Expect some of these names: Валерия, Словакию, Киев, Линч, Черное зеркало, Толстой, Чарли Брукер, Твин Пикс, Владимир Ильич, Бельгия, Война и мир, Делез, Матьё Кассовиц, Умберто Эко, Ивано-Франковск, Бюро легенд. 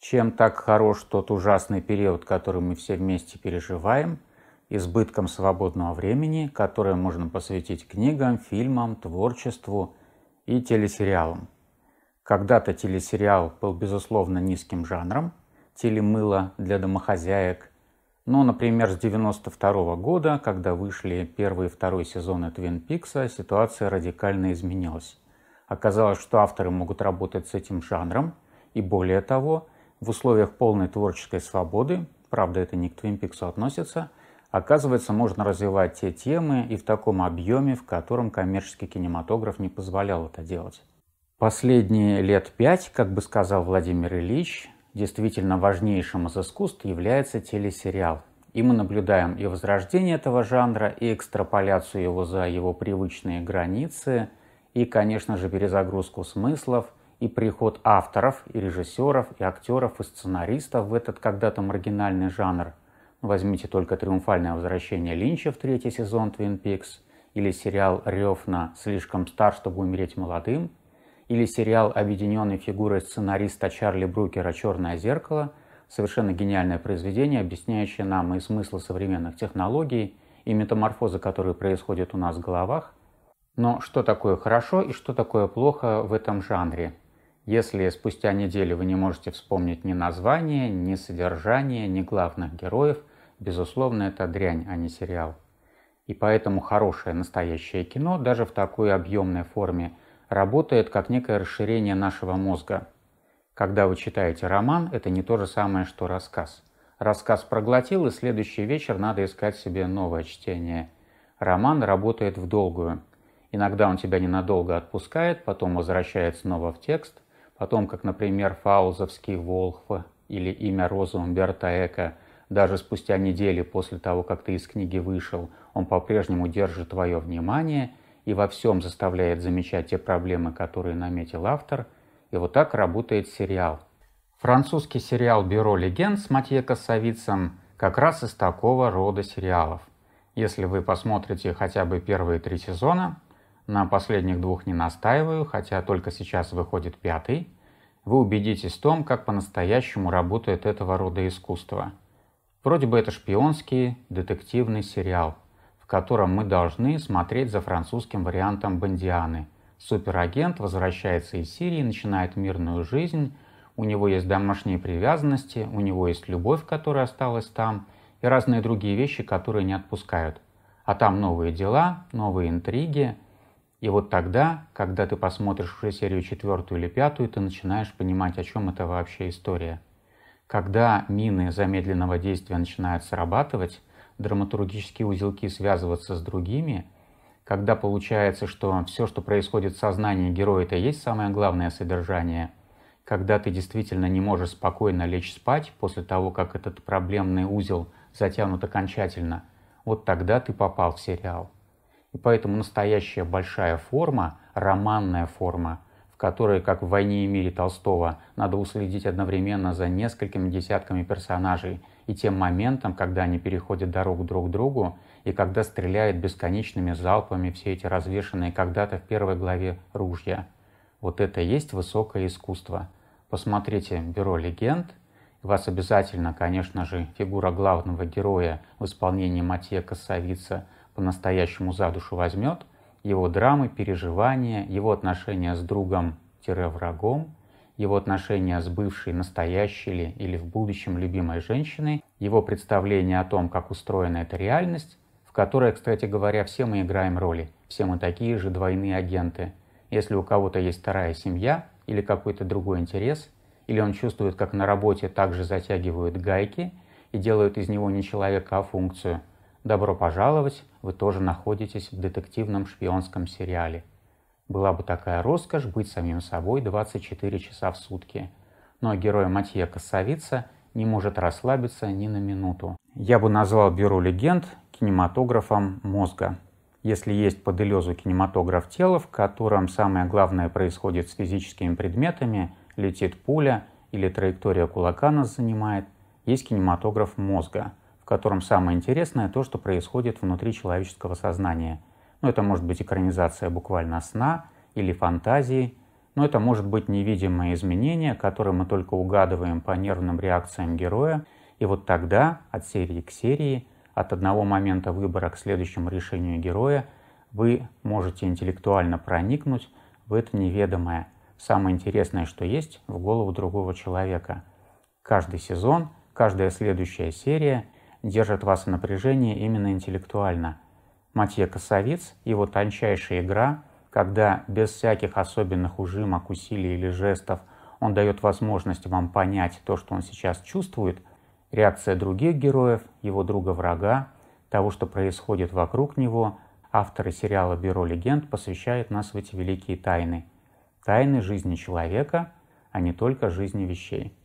Чем так хорош тот ужасный период, который мы все вместе переживаем, избытком свободного времени, которое можно посвятить книгам, фильмам, творчеству и телесериалам. Когда-то телесериал был, безусловно, низким жанром, телемыло для домохозяек. Но, например, с 1992 года, когда вышли первый и второй сезоны «Твин Пикса», ситуация радикально изменилась. Оказалось, что авторы могут работать с этим жанром, и более того, в условиях полной творческой свободы, правда, это не к «Твин Пиксу» относится, оказывается, можно развивать те темы и в таком объеме, в котором коммерческий кинематограф не позволял это делать. Последние лет 5, как бы сказал Владимир Ильич, действительно важнейшим из искусств является телесериал. И мы наблюдаем и возрождение этого жанра, и экстраполяцию его за его привычные границы, и, конечно же, перезагрузку смыслов, и приход авторов, и режиссеров, и актеров, и сценаристов в этот когда-то маргинальный жанр. Возьмите только триумфальное возвращение Линча в 3-й сезон «Твин Пикс», или сериал «Рев на слишком стар, чтобы умереть молодым», или сериал, объединенный фигурой сценариста Чарли Брукера «Черное зеркало», совершенно гениальное произведение, объясняющее нам и смыслы современных технологий, и метаморфозы, которые происходят у нас в головах. Но что такое хорошо и что такое плохо в этом жанре? Если спустя неделю вы не можете вспомнить ни название, ни содержание, ни главных героев, безусловно, это дрянь, а не сериал. И поэтому хорошее настоящее кино, даже в такой объемной форме, работает как некое расширение нашего мозга. Когда вы читаете роман, это не то же самое, что рассказ. Рассказ проглотил, и следующий вечер надо искать себе новое чтение. Роман работает в долгую. Иногда он тебя ненадолго отпускает, потом возвращает снова в текст, потом, как, например, «Фаузовский волх» или «Имя Розы» Умберто Эко, даже спустя недели после того, как ты из книги вышел, он по-прежнему держит твое внимание и во всем заставляет замечать те проблемы, которые наметил автор. И вот так работает сериал. Французский сериал «Бюро легенд» с Матьё Кассовицем как раз из такого рода сериалов. Если вы посмотрите хотя бы первые 3 сезона, на последних 2 не настаиваю, хотя только сейчас выходит 5-й, вы убедитесь в том, как по-настоящему работает этого рода искусство. Вроде бы это шпионский детективный сериал, в котором мы должны смотреть за французским вариантом Бондианы. Суперагент возвращается из Сирии, начинает мирную жизнь, у него есть домашние привязанности, у него есть любовь, которая осталась там, и разные другие вещи, которые не отпускают. А там новые дела, новые интриги. И вот тогда, когда ты посмотришь уже серию 4 или 5, ты начинаешь понимать, о чем это вообще история. Когда мины замедленного действия начинают срабатывать, драматургические узелки связываться с другими, когда получается, что все, что происходит в сознании героя, это и есть самое главное содержание, когда ты действительно не можешь спокойно лечь спать после того, как этот проблемный узел затянут окончательно, вот тогда ты попал в сериал. И поэтому настоящая большая форма, романная форма, в которой, как в «Войне и мире» Толстого, надо уследить одновременно за несколькими десятками персонажей и тем моментом, когда они переходят дорогу друг к другу и когда стреляют бесконечными залпами все эти развешенные когда-то в первой главе ружья. Вот это и есть высокое искусство. Посмотрите «Бюро легенд». Вас обязательно, конечно же, фигура главного героя в исполнении Матьё Кассовица по-настоящему за душу возьмет, его драмы, переживания, его отношения с другом-врагом, его отношения с бывшей, настоящей ли или в будущем любимой женщиной, его представление о том, как устроена эта реальность, в которой, кстати говоря, все мы играем роли, все мы такие же двойные агенты. Если у кого-то есть вторая семья или какой-то другой интерес, или он чувствует, как на работе также затягивают гайки и делают из него не человека, а функцию, добро пожаловать, вы тоже находитесь в детективном шпионском сериале. Была бы такая роскошь быть самим собой 24 часа в сутки. Но герой Матьё Кассовица не может расслабиться ни на минуту. Я бы назвал «Бюро легенд» кинематографом мозга. Если есть по Делезу кинематограф тела, в котором самое главное происходит с физическими предметами, летит пуля или траектория кулака нас занимает, есть кинематограф мозга, в котором самое интересное то, что происходит внутри человеческого сознания. Но это может быть экранизация буквально сна или фантазии, но это может быть невидимое изменение, которое мы только угадываем по нервным реакциям героя, и вот тогда от серии к серии, от одного момента выбора к следующему решению героя, вы можете интеллектуально проникнуть в это неведомое, самое интересное, что есть в голову другого человека. Каждый сезон, каждая следующая серия держит вас в напряжении именно интеллектуально. Матьё Кассовиц, его тончайшая игра, когда без всяких особенных ужимок, усилий или жестов он дает возможность вам понять то, что он сейчас чувствует, реакция других героев, его друга-врага, того, что происходит вокруг него, авторы сериала «Бюро легенд» посвящают нас в эти великие тайны. Тайны жизни человека, а не только жизни вещей.